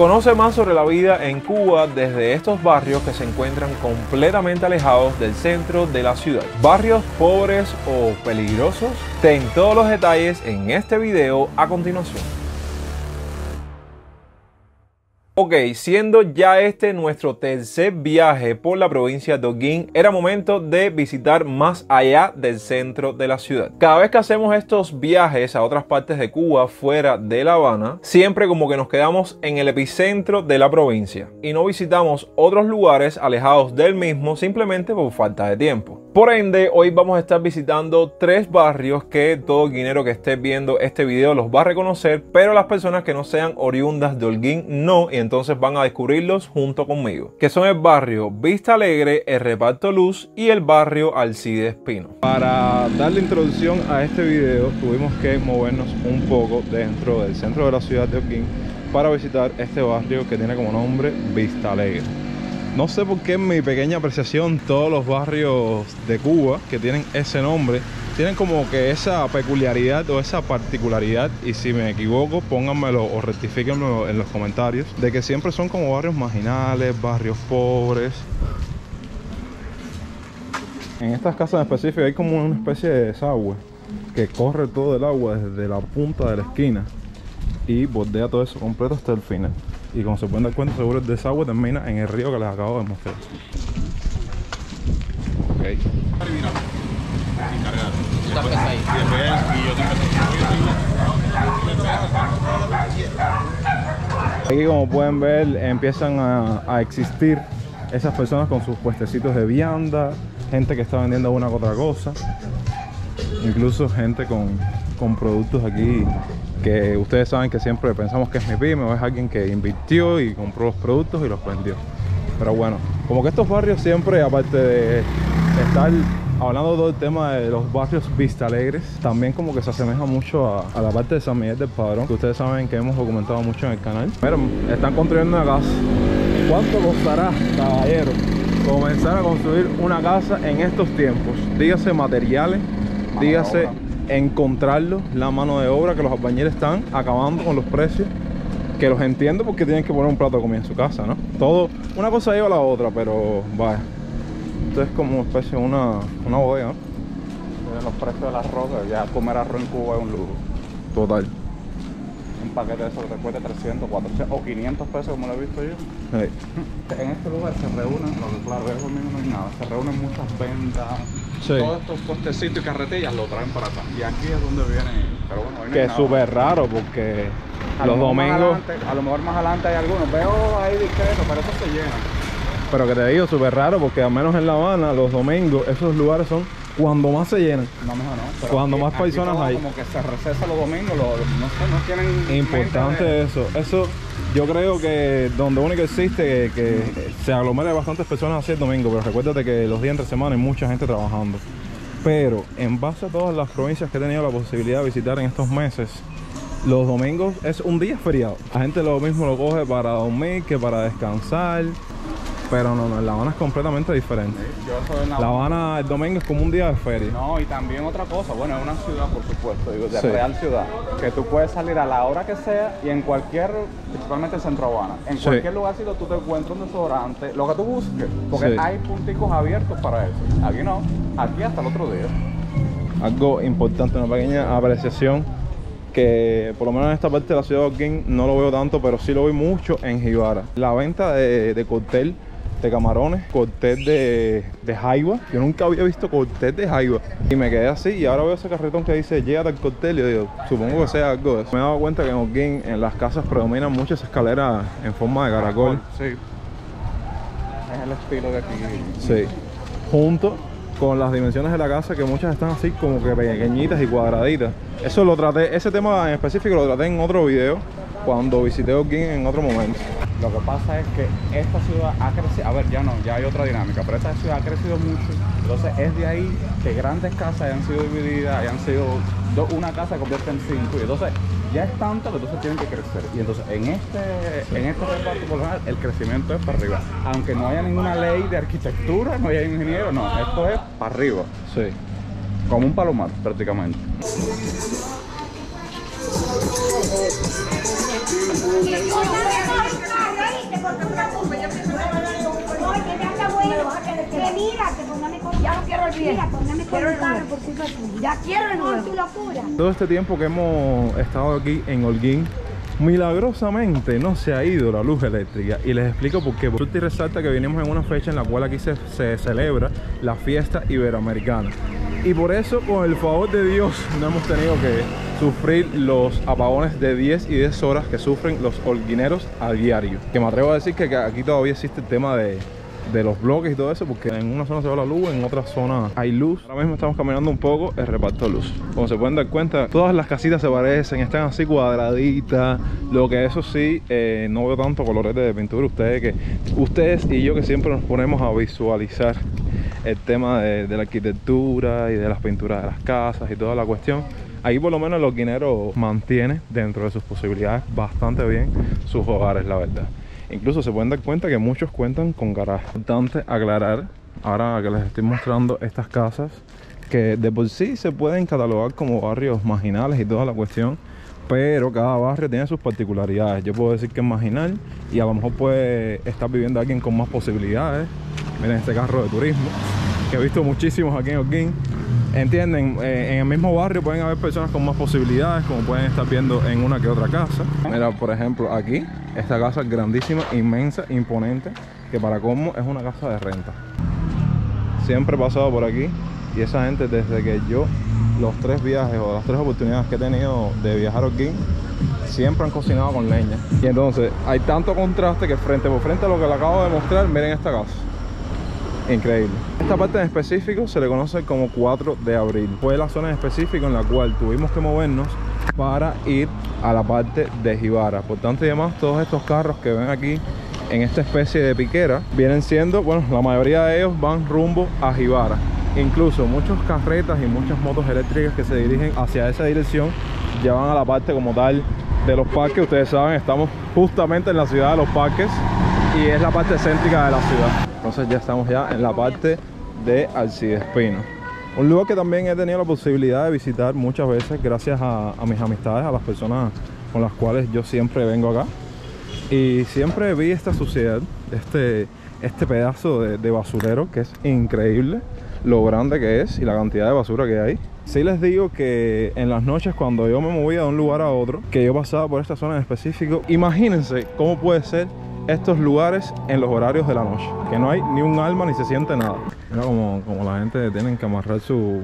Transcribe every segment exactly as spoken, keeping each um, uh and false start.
Conoce más sobre la vida en Cuba desde estos barrios que se encuentran completamente alejados del centro de la ciudad. ¿Barrios pobres o peligrosos? Ten todos los detalles en este video a continuación. Ok, siendo ya este nuestro tercer viaje por la provincia de Holguín, era momento de visitar más allá del centro de la ciudad. Cada vez que hacemos estos viajes a otras partes de Cuba fuera de La Habana, siempre como que nos quedamos en el epicentro de la provincia y no visitamos otros lugares alejados del mismo simplemente por falta de tiempo. Por ende, hoy vamos a estar visitando tres barrios que todo holguinero que esté viendo este video los va a reconocer, pero las personas que no sean oriundas de Holguín no, y entonces van a descubrirlos junto conmigo, que son el barrio Vista Alegre, el Reparto Luz y el barrio Alcide Espino. Para darle introducción a este video, tuvimos que movernos un poco dentro del centro de la ciudad de Holguín para visitar este barrio que tiene como nombre Vista Alegre. No sé por qué en mi pequeña apreciación todos los barrios de Cuba que tienen ese nombre tienen como que esa peculiaridad o esa particularidad, y si me equivoco pónganmelo o rectifíquenmelo en los comentarios, de que siempre son como barrios marginales, barrios pobres. En estas casas en específico hay como una especie de desagüe que corre todo el agua desde la punta de la esquina y bordea todo eso completo hasta el final. Y como se pueden dar cuenta, seguro el desagüe termina en el río que les acabo de mostrar. Ok. Aquí, como pueden ver, empiezan a, a existir esas personas con sus puestecitos de vianda, gente que está vendiendo una u otra cosa, incluso gente con, con productos aquí que ustedes saben que siempre pensamos que es mi pyme o es alguien que invirtió y compró los productos y los vendió. Pero bueno, como que estos barrios siempre, aparte de estar hablando de todo el tema de los barrios Vista Alegres, también como que se asemeja mucho a, a la parte de San Miguel del Padrón, que ustedes saben que hemos documentado mucho en el canal. Pero están construyendo una casa. ¿Cuánto costará, caballero, comenzar a construir una casa en estos tiempos? Dígase materiales, dígase encontrarlos, la mano de obra, que los albañiles están acabando con los precios, que los entiendo porque tienen que poner un plato de comida en su casa, ¿no? Todo, una cosa lleva a la otra, pero vaya. Esto es como una especie de una, una bodega, ¿no? Pero los precios de las rocas, ya comer arroz en Cuba es un lujo. Total. Un paquete de eso te cuesta trescientos, cuatrocientos o quinientos pesos, como lo he visto yo. Hey. En este lugar se reúnen, lo que claro, eso mismo no hay nada, se reúnen muchas ventas. Sí. Todos estos postecitos y carretillas lo traen para acá. Y aquí es donde vienen. Pero bueno, no que es súper raro porque a los domingos. Adelante, a lo mejor más adelante hay algunos. Veo ahí discreto, pero eso se llena. Pero que te digo, súper raro porque al menos en La Habana, los domingos, esos lugares son cuando más se llenan. No, mejor no. Pero cuando aquí, más personas hay. Como que se recesa los domingos, los, no sé, no tienen. Importante de... eso. Eso yo creo que donde único existe que, que se aglomera bastantes personas así el domingo, pero recuérdate que los días entre semana hay mucha gente trabajando. Pero en base a todas las provincias que he tenido la posibilidad de visitar en estos meses, los domingos es un día feriado. La gente lo mismo lo coge para dormir que para descansar. Pero no, no, La Habana es completamente diferente. Sí, yo soy en La, La Habana, el domingo es como un día de feria. No, y también otra cosa, bueno, es una ciudad, por supuesto, digo, de sí. Real ciudad, que tú puedes salir a la hora que sea y en cualquier, principalmente en Centro Habana, en sí. Cualquier lugarcito tú te encuentras un desodorante, lo que tú busques, porque sí. Hay punticos abiertos para eso. Aquí no, aquí hasta el otro día. Algo importante, una pequeña apreciación, que por lo menos en esta parte de la ciudad de Holguín no lo veo tanto, pero sí lo veo mucho en Gibara. La venta de, de cóctel de camarones, cóctel de, de jaiba. Yo nunca había visto cóctel de jaiba y me quedé así, y ahora veo ese carretón que dice llega al cóctel y yo digo, supongo que sea algo de eso. Me he dado cuenta que en Holguín, en las casas predominan mucho esa escalera en forma de caracol. Sí. Es el estilo de aquí. Sí. Junto con las dimensiones de la casa, que muchas están así como que pequeñitas y cuadraditas. Eso lo traté, ese tema en específico lo traté en otro video cuando visité Holguín en otro momento. Lo que pasa es que esta ciudad ha crecido, a ver, ya no, ya hay otra dinámica, pero esta ciudad ha crecido mucho, entonces es de ahí que grandes casas hayan sido divididas, hayan sido do, una casa se convierte en cinco, y entonces ya es tanto que entonces tienen que crecer, y entonces en este, sí. En este reparto por lo general, el crecimiento es para arriba, aunque no haya ninguna ley de arquitectura, no haya ingeniero, no, esto es para arriba, sí, como un palomar prácticamente. bien. Mira, póngame con el carro por culpa tuya. Ya quiero el nuevo. Con tu locura. Todo este tiempo que hemos estado aquí en Holguín, milagrosamente no se ha ido la luz eléctrica, y les explico por qué. Resulta y resalta que vinimos en una fecha en la cual aquí se, se celebra la fiesta iberoamericana, y por eso, con el favor de Dios, no hemos tenido que sufrir los apagones de diez y diez horas que sufren los holguineros a diario. Que me atrevo a decir que aquí todavía existe el tema de, de los bloques y todo eso, porque en una zona se va la luz, en otra zona hay luz. Ahora mismo estamos caminando un poco el reparto de luz. Como se pueden dar cuenta, todas las casitas se parecen, están así cuadraditas. Lo que eso sí, eh, no veo tanto colores de pintura. Ustedes, que, ustedes y yo que siempre nos ponemos a visualizar el tema de, de la arquitectura y de las pinturas de las casas y toda la cuestión. Ahí por lo menos el holguinero mantiene dentro de sus posibilidades bastante bien sus hogares, la verdad. Incluso se pueden dar cuenta que muchos cuentan con garaje. Importante aclarar, ahora que les estoy mostrando estas casas, que de por sí se pueden catalogar como barrios marginales y toda la cuestión, pero cada barrio tiene sus particularidades. Yo puedo decir que es marginal y a lo mejor puede estar viviendo alguien con más posibilidades. Miren este carro de turismo, que he visto muchísimos aquí en Holguín. Entienden, eh, en el mismo barrio pueden haber personas con más posibilidades, como pueden estar viendo en una que otra casa. Mira, por ejemplo, aquí, esta casa grandísima, inmensa, imponente, que para colmo es una casa de renta. Siempre he pasado por aquí, y esa gente, desde que yo, los tres viajes o las tres oportunidades que he tenido de viajar aquí, siempre han cocinado con leña. Y entonces, hay tanto contraste que frente por frente a lo que les acabo de mostrar, miren esta casa. Increíble. Esta parte en específico se le conoce como cuatro de abril. Fue la zona en específico en la cual tuvimos que movernos para ir a la parte de Gibara. Por tanto y demás, todos estos carros que ven aquí en esta especie de piquera vienen siendo, bueno, la mayoría de ellos van rumbo a Gibara. Incluso muchas carretas y muchas motos eléctricas que se dirigen hacia esa dirección ya van a la parte como tal de los parques. Ustedes saben, estamos justamente en la ciudad de los parques, y es la parte céntrica de la ciudad. Entonces ya estamos ya en la parte de Alcidespino, un lugar que también he tenido la posibilidad de visitar muchas veces gracias a, a mis amistades, a las personas con las cuales yo siempre vengo acá, y siempre vi esta suciedad, este, este pedazo de, de basurero, que es increíble lo grande que es y la cantidad de basura que hay. Sí les digo que en las noches, cuando yo me movía de un lugar a otro, que yo pasaba por esta zona en específico, imagínense cómo puede ser estos lugares en los horarios de la noche, que no hay ni un alma ni se siente nada. Mira como, como la gente tienen que amarrar su,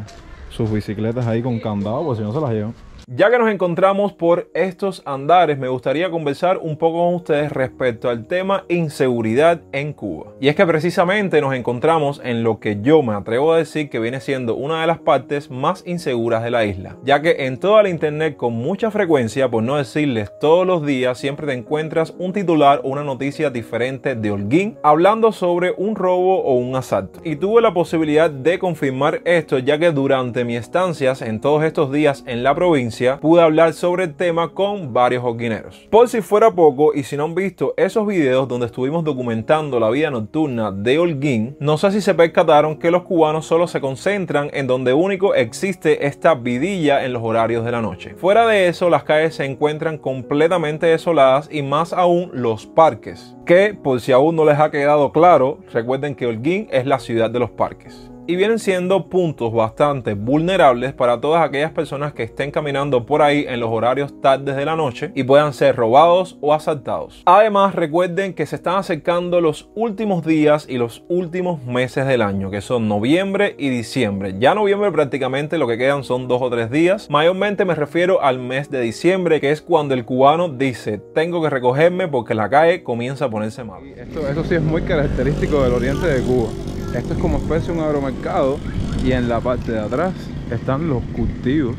sus bicicletas ahí con candado, porque si no se las llevan. Ya que nos encontramos por estos andares, me gustaría conversar un poco con ustedes respecto al tema inseguridad en Cuba. Y es que precisamente nos encontramos en lo que yo me atrevo a decir que viene siendo una de las partes más inseguras de la isla, ya que en toda la internet, con mucha frecuencia, por no decirles todos los días, siempre te encuentras un titular o una noticia diferente de Holguín hablando sobre un robo o un asalto. Y tuve la posibilidad de confirmar esto, ya que durante mis estancias en todos estos días en la provincia pude hablar sobre el tema con varios holguineros. Por si fuera poco, y si no han visto esos videos donde estuvimos documentando la vida nocturna de Holguín, no sé si se percataron que los cubanos solo se concentran en donde único existe esta vidilla en los horarios de la noche. Fuera de eso, las calles se encuentran completamente desoladas, y más aún los parques, que por si aún no les ha quedado claro, recuerden que Holguín es la ciudad de los parques, y vienen siendo puntos bastante vulnerables para todas aquellas personas que estén caminando por ahí en los horarios tardes de la noche y puedan ser robados o asaltados. Además, recuerden que se están acercando los últimos días y los últimos meses del año, que son noviembre y diciembre. Ya noviembre prácticamente lo que quedan son dos o tres días. Mayormente me refiero al mes de diciembre, que es cuando el cubano dice: tengo que recogerme porque la calle comienza a ponerse mal. Esto, eso sí es muy característico del oriente de Cuba. Esto es como especie de un agromercado, y en la parte de atrás están los cultivos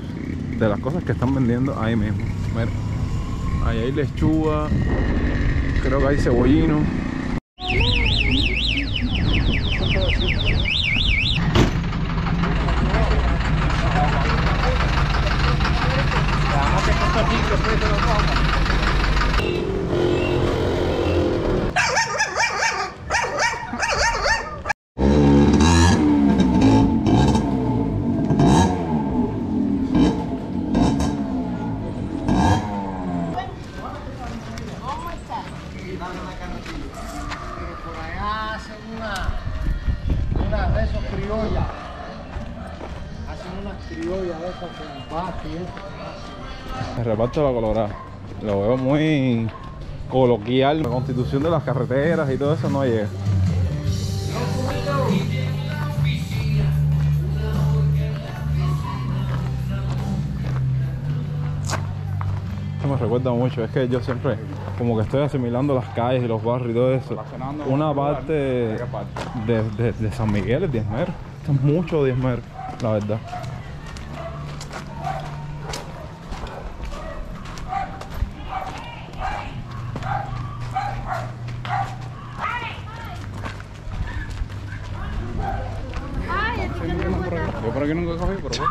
de las cosas que están vendiendo ahí mismo. Mira, ahí hay lechuga, creo que hay cebollino. Por allá hacen una, una de esos criollas. son unas criollas de esas con base y eso. El reparto de la Colorada. Lo veo muy coloquial. La constitución de las carreteras y todo eso no llega. Me recuerda mucho, es que yo siempre como que estoy asimilando las calles y los barrios y todo eso. Una parte de, de, de San Miguel es diezmer, esto es mucho diezmer, la verdad. Yo por aquí nunca he cogido, pero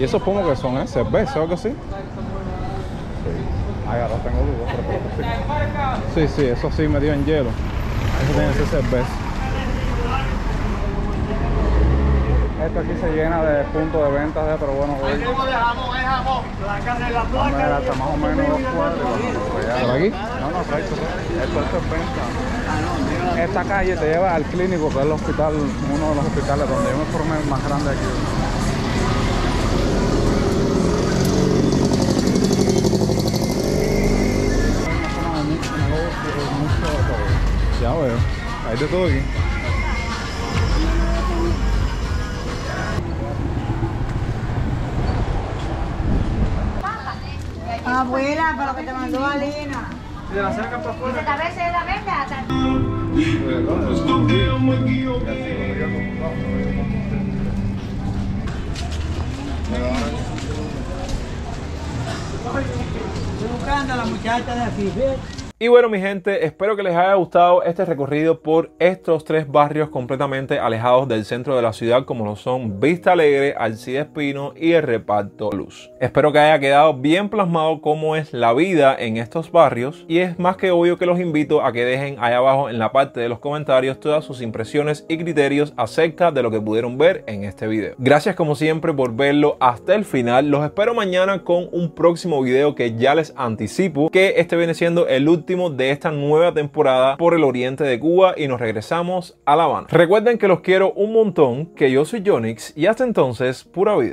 ¿y esos pomos que son, eh? ¿Cerveza o algo así? Sí. Ay, ahora tengo dudas, pero sí. Sí, sí, eso sí me dio en hielo. Eso tiene que ser cerveza. Esto aquí se llena de puntos de ventas, ¿eh? Pero bueno, güey. ¿Cómo de jamón? ¿Es jamón? Placas de la placa. Hasta más o menos dos cuadros. ¿Por aquí? No, no, por esto. Esto es venta. Esta calle te lleva al clínico, que es el hospital, uno de los hospitales donde yo me formé, el más grande aquí. Ya veo, hay de todo aquí. Abuela, para lo que te mandó Alina. Se la saca para afuera. Se la ve, se la ve, estoy buscando a la muchacha de aquí, ¿ves? Y bueno, mi gente, espero que les haya gustado este recorrido por estos tres barrios completamente alejados del centro de la ciudad, como lo son Vista Alegre, Alcides Pino y el Reparto Luz. Espero que haya quedado bien plasmado cómo es la vida en estos barrios, y es más que obvio que los invito a que dejen ahí abajo en la parte de los comentarios todas sus impresiones y criterios acerca de lo que pudieron ver en este video. Gracias como siempre por verlo hasta el final. Los espero mañana con un próximo video que ya les anticipo que este viene siendo el último de esta nueva temporada por el oriente de Cuba, y nos regresamos a La Habana. Recuerden que los quiero un montón, que yo soy Jonix, y hasta entonces, pura vida.